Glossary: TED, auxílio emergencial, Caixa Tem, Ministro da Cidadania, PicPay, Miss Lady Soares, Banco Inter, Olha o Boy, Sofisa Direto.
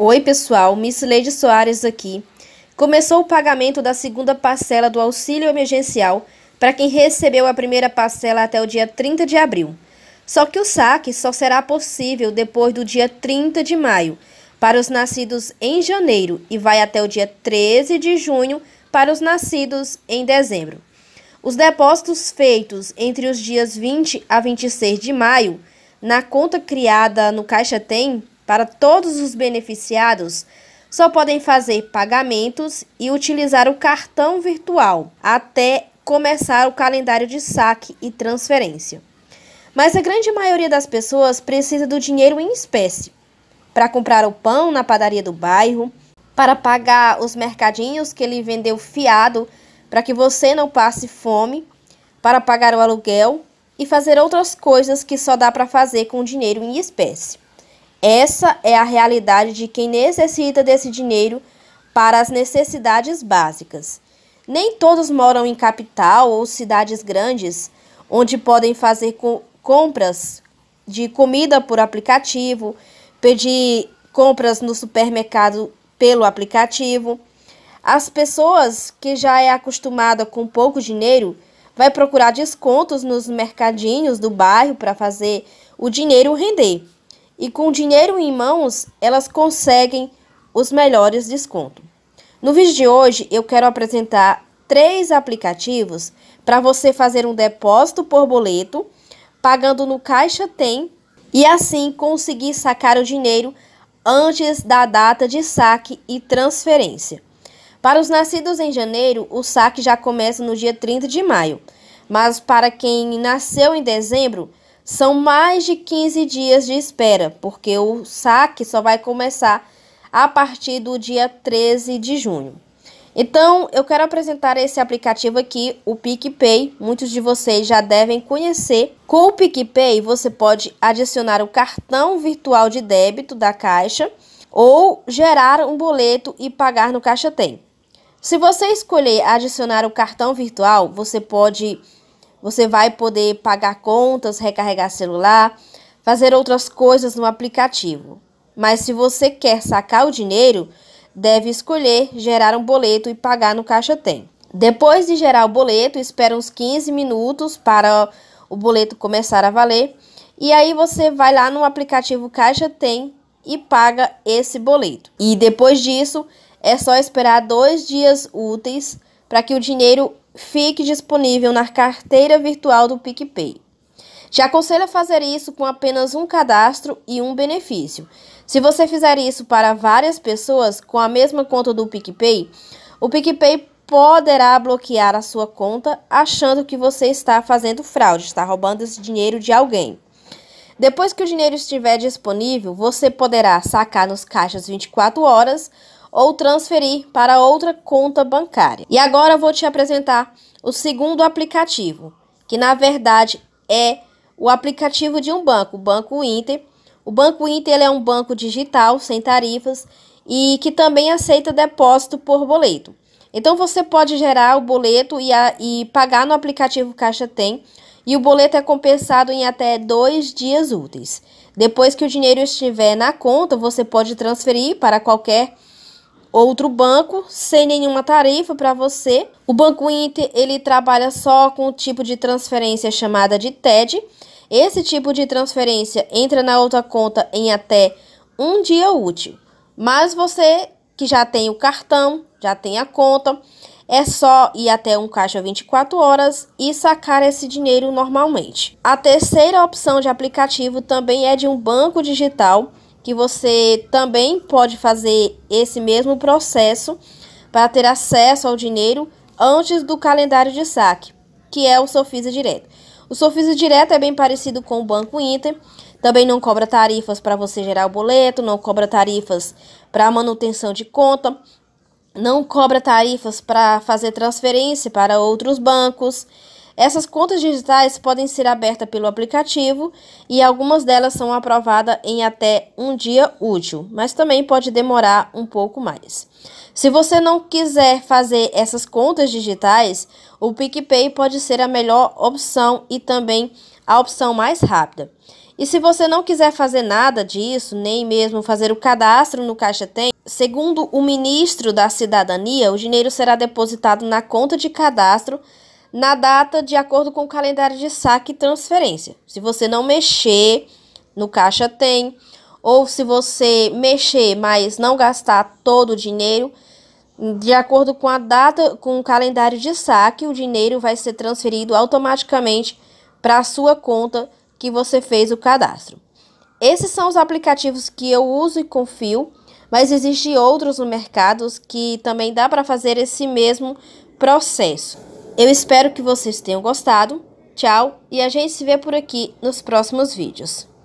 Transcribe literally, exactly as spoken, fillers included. Oi pessoal, Miss Lady Soares aqui. Começou o pagamento da segunda parcela do auxílio emergencial para quem recebeu a primeira parcela até o dia trinta de abril. Só que o saque só será possível depois do dia trinta de maio para os nascidos em janeiro e vai até o dia treze de junho para os nascidos em dezembro. Os depósitos feitos entre os dias vinte a vinte e seis de maio na conta criada no Caixa Tem para todos os beneficiados, só podem fazer pagamentos e utilizar o cartão virtual até começar o calendário de saque e transferência. Mas a grande maioria das pessoas precisa do dinheiro em espécie para comprar o pão na padaria do bairro, para pagar os mercadinhos que ele vendeu fiado para que você não passe fome, para pagar o aluguel e fazer outras coisas que só dá para fazer com dinheiro em espécie. Essa é a realidade de quem necessita desse dinheiro para as necessidades básicas. Nem todos moram em capital ou cidades grandes, onde podem fazer co- compras de comida por aplicativo, pedir compras no supermercado pelo aplicativo. As pessoas que já é acostumada com pouco dinheiro vai procurar descontos nos mercadinhos do bairro para fazer o dinheiro render. E com dinheiro em mãos, elas conseguem os melhores descontos. No vídeo de hoje, eu quero apresentar três aplicativos para você fazer um depósito por boleto, pagando no Caixa Tem, e assim conseguir sacar o dinheiro antes da data de saque e transferência. Para os nascidos em janeiro, o saque já começa no dia trinta de maio, mas para quem nasceu em dezembro, são mais de quinze dias de espera, porque o saque só vai começar a partir do dia treze de junho. Então, eu quero apresentar esse aplicativo aqui, o PicPay. Muitos de vocês já devem conhecer. Com o PicPay, você pode adicionar o cartão virtual de débito da Caixa ou gerar um boleto e pagar no Caixa Tem. Se você escolher adicionar o cartão virtual, você pode... Você vai poder pagar contas, recarregar celular, fazer outras coisas no aplicativo. Mas se você quer sacar o dinheiro, deve escolher gerar um boleto e pagar no Caixa Tem. Depois de gerar o boleto, espera uns quinze minutos para o boleto começar a valer. E aí você vai lá no aplicativo Caixa Tem e paga esse boleto. E depois disso, é só esperar dois dias úteis para que o dinheiro fique disponível na carteira virtual do PicPay. Te aconselho a fazer isso com apenas um cadastro e um benefício. Se você fizer isso para várias pessoas com a mesma conta do PicPay, o PicPay poderá bloquear a sua conta achando que você está fazendo fraude, está roubando esse dinheiro de alguém. Depois que o dinheiro estiver disponível, você poderá sacar nos caixas vinte e quatro horas ou transferir para outra conta bancária. E agora eu vou te apresentar o segundo aplicativo, que na verdade é o aplicativo de um banco, o Banco Inter. O Banco Inter ele é um banco digital, sem tarifas, e que também aceita depósito por boleto. Então você pode gerar o boleto e, a, e pagar no aplicativo Caixa Tem, e o boleto é compensado em até dois dias úteis. Depois que o dinheiro estiver na conta, você pode transferir para qualquer outro banco, sem nenhuma tarifa para você. O Banco Inter, ele trabalha só com o tipo de transferência chamada de T E D. Esse tipo de transferência entra na outra conta em até um dia útil. Mas você que já tem o cartão, já tem a conta, é só ir até um caixa vinte e quatro horas e sacar esse dinheiro normalmente. A terceira opção de aplicativo também é de um banco digital, que você também pode fazer esse mesmo processo para ter acesso ao dinheiro antes do calendário de saque, que é o Sofisa Direto. O Sofisa Direto é bem parecido com o Banco Inter, também não cobra tarifas para você gerar o boleto, não cobra tarifas para manutenção de conta, não cobra tarifas para fazer transferência para outros bancos. Essas contas digitais podem ser abertas pelo aplicativo e algumas delas são aprovadas em até um dia útil, mas também pode demorar um pouco mais. Se você não quiser fazer essas contas digitais, o PicPay pode ser a melhor opção e também a opção mais rápida. E se você não quiser fazer nada disso, nem mesmo fazer o cadastro no Caixa Tem, segundo o Ministro da Cidadania, o dinheiro será depositado na conta de cadastro na data de acordo com o calendário de saque e transferência. Se você não mexer no Caixa Tem, ou se você mexer, mas não gastar todo o dinheiro, de acordo com a data, com o calendário de saque, o dinheiro vai ser transferido automaticamente para a sua conta que você fez o cadastro. Esses são os aplicativos que eu uso e confio, mas existem outros no mercado que também dá para fazer esse mesmo processo. Eu espero que vocês tenham gostado. Tchau, e a gente se vê por aqui nos próximos vídeos.